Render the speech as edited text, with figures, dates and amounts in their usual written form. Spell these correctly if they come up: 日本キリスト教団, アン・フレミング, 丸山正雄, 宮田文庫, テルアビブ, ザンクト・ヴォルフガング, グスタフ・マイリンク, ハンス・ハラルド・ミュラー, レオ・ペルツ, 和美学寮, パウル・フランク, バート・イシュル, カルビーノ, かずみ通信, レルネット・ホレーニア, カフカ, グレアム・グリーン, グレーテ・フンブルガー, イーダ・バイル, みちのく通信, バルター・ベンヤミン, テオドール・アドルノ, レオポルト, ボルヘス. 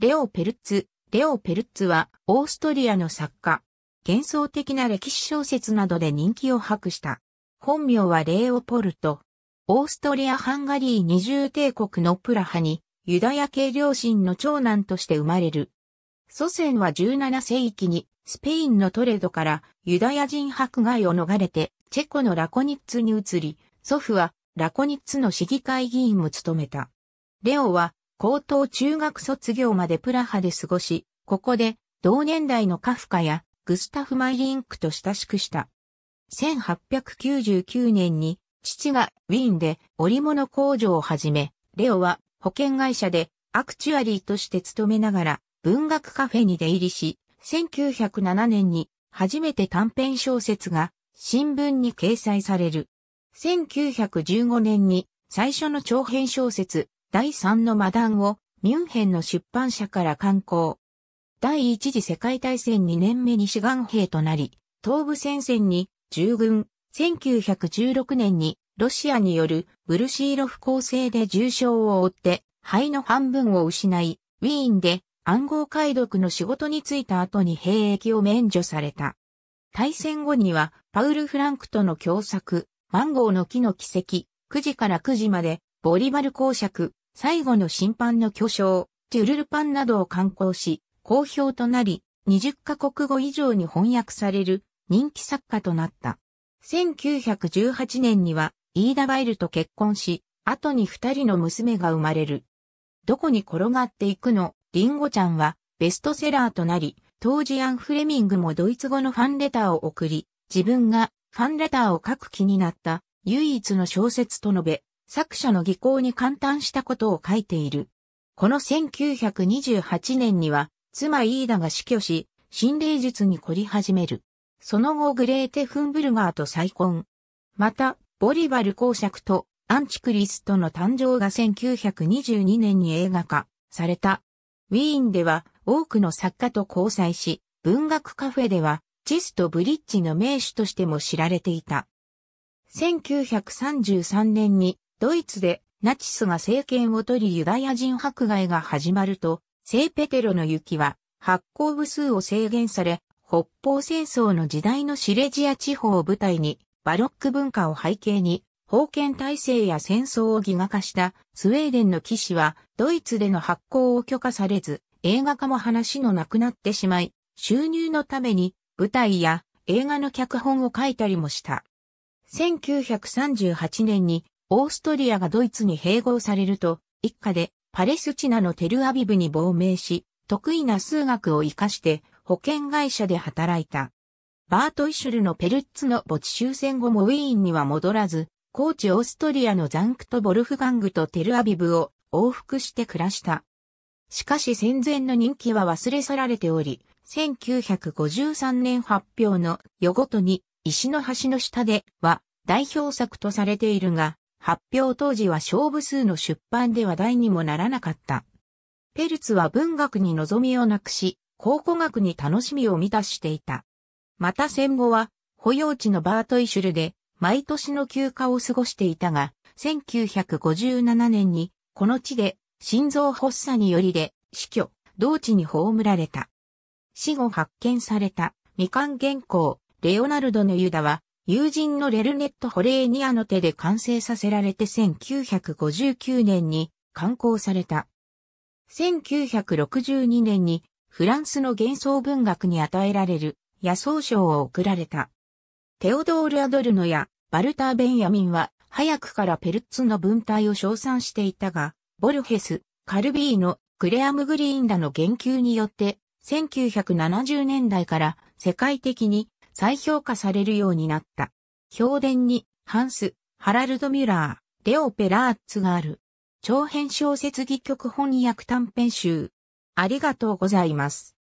レオ・ペルツはオーストリアの作家。幻想的な歴史小説などで人気を博した。本名はレオポルト。オーストリア・ハンガリー二重帝国のプラハにユダヤ系両親の長男として生まれる。祖先は17世紀にスペインのトレドからユダヤ人迫害を逃れてチェコのラコニッツに移り、祖父はラコニッツの市議会議員も務めた。レオは高等中学卒業までプラハで過ごし、ここで同年代のカフカやグスタフ・マイリンクと親しくした。1899年に父がウィーンで織物工場を始め、レオは保険会社でアクチュアリーとして勤めながら文学カフェに出入りし、1907年に初めて短編小説が新聞に掲載される。1915年に最初の長編小説、第三の魔弾をミュンヘンの出版社から刊行。第一次世界大戦2年目に志願兵となり、東部戦線に従軍。1916年にロシアによるブルシーロフ攻勢で重傷を負って肺の半分を失い、ウィーンで暗号解読の仕事に就いた後に兵役を免除された。大戦後にはパウル・フランクとの共作、マンゴーの木の奇跡、9時から9時まで、ボリバル公爵、最後の審判の巨匠、ジュルルパンなどを刊行し、好評となり、20カ国語以上に翻訳される人気作家となった。1918年には、イーダ・バイルと結婚し、後に2人の娘が生まれる。どこに転がっていくの、リンゴちゃんはベストセラーとなり、当時アン・フレミングもドイツ語のファンレターを送り、自分がファンレターを書く気になった、唯一の小説と述べ、作者の技巧に感嘆したことを書いている。この1928年には、妻イーダが死去し、心霊術に凝り始める。その後グレーテ・フンブルガーと再婚。また、ボリバル公爵とアンチクリストの誕生が1922年に映画化された。ウィーンでは多くの作家と交際し、文学カフェではチェスとブリッジの名手としても知られていた。1933年に、ドイツでナチスが政権を取りユダヤ人迫害が始まると、聖ペテロの雪は発行部数を制限され、北方戦争の時代のシレジア地方を舞台に、バロック文化を背景に、封建体制や戦争を戯画化したスウェーデンの騎士は、ドイツでの発行を許可されず、映画化も話のなくなってしまい、収入のために舞台や映画の脚本を書いたりもした。1938年に、オーストリアがドイツに併合されると、一家でパレスチナのテルアビブに亡命し、得意な数学を活かして保険会社で働いた。バート・イシュルのペルッツの墓地終戦後もウィーンには戻らず、高地オーストリアのザンクト・ボルフガングとテルアビブを往復して暮らした。しかし戦前の人気は忘れ去られており、1953年発表の夜ごとに石の橋の下では代表作とされているが、発表当時は小部数の出版で話題にもならなかった。ペルツは文学に望みをなくし、考古学に楽しみを満たしていた。また戦後は、保養地のバートイシュルで、毎年の休暇を過ごしていたが、1957年に、この地で、心臓発作によりで、死去、同地に葬られた。死後発見された、未完原稿、レオナルドのユダは、友人のレルネット・ホレーニアの手で完成させられて1959年に刊行された。1962年にフランスの幻想文学に与えられる野草賞を贈られた。テオドール・アドルノやバルター・ベンヤミンは早くからペルッツの文体を称賛していたが、ボルヘス、カルビーノ、グレアム・グリーンらの言及によって1970年代から世界的に再評価されるようになった。評伝に、ハンス・ハラルド・ミュラー、レオ・ペラーツがある。長編小説戯曲翻訳短編集。ありがとうございます。